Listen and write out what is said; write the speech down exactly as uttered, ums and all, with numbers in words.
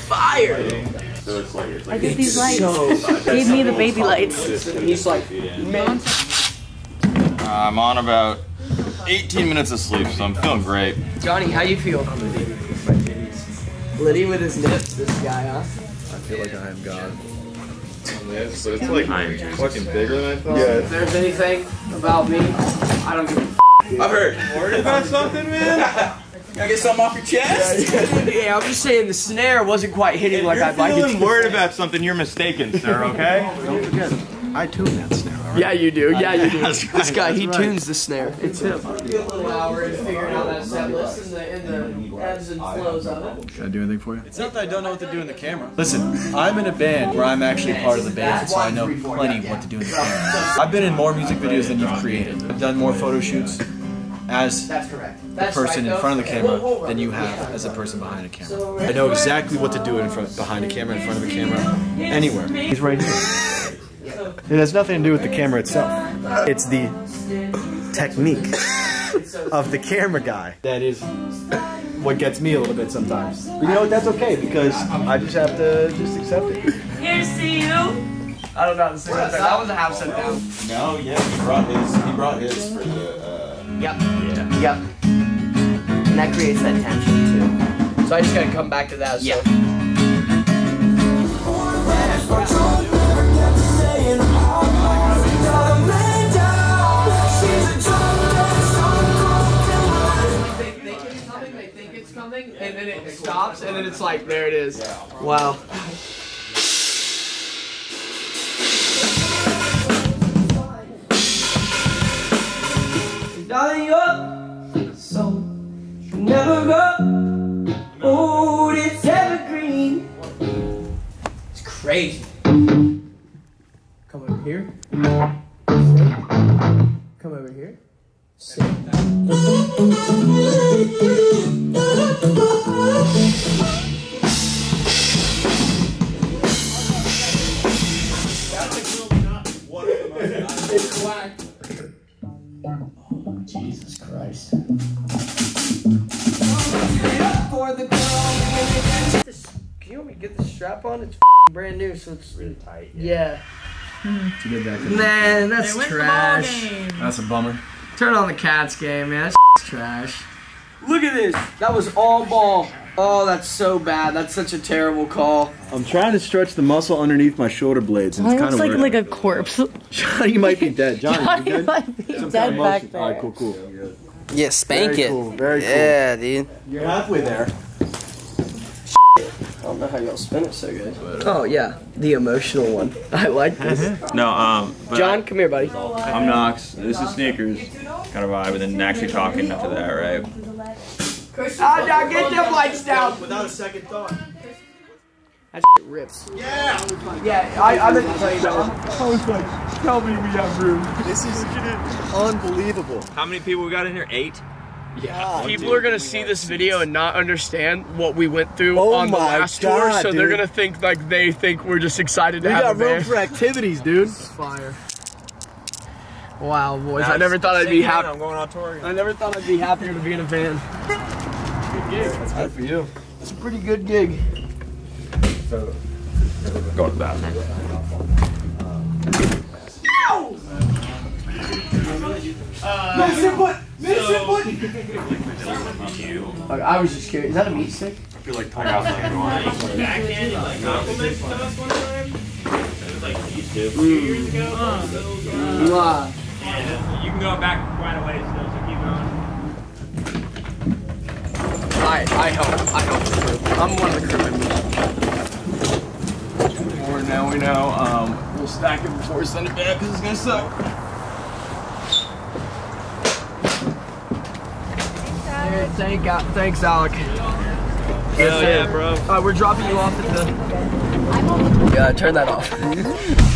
Fire! So it's like, it's like I get these lights. So gave me the baby lights. He's like, man. Uh, I'm on about eighteen minutes of sleep, so I'm feeling great. Johnny, how you feel? I'm litty with my titties. Litty with his nips, this guy, huh? I feel like I am God. So it's like fucking bigger than I thought. Yeah. If there's anything about me, I don't give a f. I've heard. Worried about something, man? Can I get something off your chest? Yeah, yeah. Yeah, I'm just saying the snare wasn't quite hitting if like I'd like it to. If you're worried about something, you're mistaken, sir, okay? Don't forget, I tune that snare, all right? Yeah, you do. Yeah, you do. That's this right, guy, he right. tunes the snare. It's him. Give it a little hour and figure out that set list and the ebbs and flows of it. Should I do anything for you? It's not that I don't know what to do in the camera. Listen, I'm in a band where I'm actually part of the band, so I know plenty of what to do in the camera. I've been in more music videos than you've created. I've done more photo shoots as That's correct. That's the person right, in front of the camera than you have as a person behind a camera. So I know exactly what to do in front, behind a camera, in front of a camera, anywhere. He's right here. It has nothing to do with the camera itself. It's the technique of the camera guy that is what gets me a little bit sometimes. But you know what? That's okay because I just have to just accept it. Here's to you. I don't know. This is that, that was a half set down. No, yeah, he brought his. He brought his for the. Uh, Yep. Yeah. Yep. And that creates that tension too. So I just gotta come back to that. So. Yeah. They, they give you something, they think it's something, and then it stops, and then it's like, there it is. Wow. Darling, your soul can never grow old, it's evergreen. It's crazy. Come over here. Come over here. Sit. That's a girl, not one of them. It's quack. Jesus Christ. Can you help me get the strap on? It's brand new, so it's really tight. Yeah. yeah. It's a good back man, that's trash. That's a bummer. Turn on the Cats game, man. That's trash. Look at this. That was all ball. Oh, that's so bad. That's such a terrible call. I'm trying to stretch the muscle underneath my shoulder blades, and it's kind of like like a corpse. Johnny might be dead. Johnny, Johnny you good? might be Some dead back there. All right, cool, cool. Yeah, spank Very it. Cool. Very cool. Yeah, dude. You're halfway there. I don't know how y'all spin it so good. But, uh, oh yeah, the emotional one. I like this. no, um. John, come here, buddy. I'm Knox. This is Sneakers. Kind of vibe, and then actually talking after that, right? Ah, oh, now get them lights down. Without a second thought. That shit rips. Yeah. Yeah, I, I didn't tell you that one. I was like, tell me we have room. This is unbelievable. How many people we got in here? Eight. Yeah. People are gonna see this video and not understand what we went through oh on the last God, tour, so dude. they're gonna think like they think we're just excited to we have got a room band. for activities, dude. Fire. Wow, boys! Now I never thought I'd be happy. I'm going on tour. I never thought I'd be happier to be in a van. Good gig. That's good for you. It's a pretty good gig. So, go to the bathroom. Ow! Uh, Medicine butt! Medicine butt! Like, I was just curious. Is that a meat stick? I feel like talking out like back end, like compliments to us one time. It was like these two, two years ago. Uh, so, uh, wow. And you can go back quite a ways still, so keep going. I, I help, I help the crew. I'm one of the crew members. Or now we know, um, we'll stack it before we send it back because it's going to suck. Thanks, Alec. Yeah, thanks, Alec. Hell yeah, bro. All right, we're dropping you off at the... Yeah, turn that off.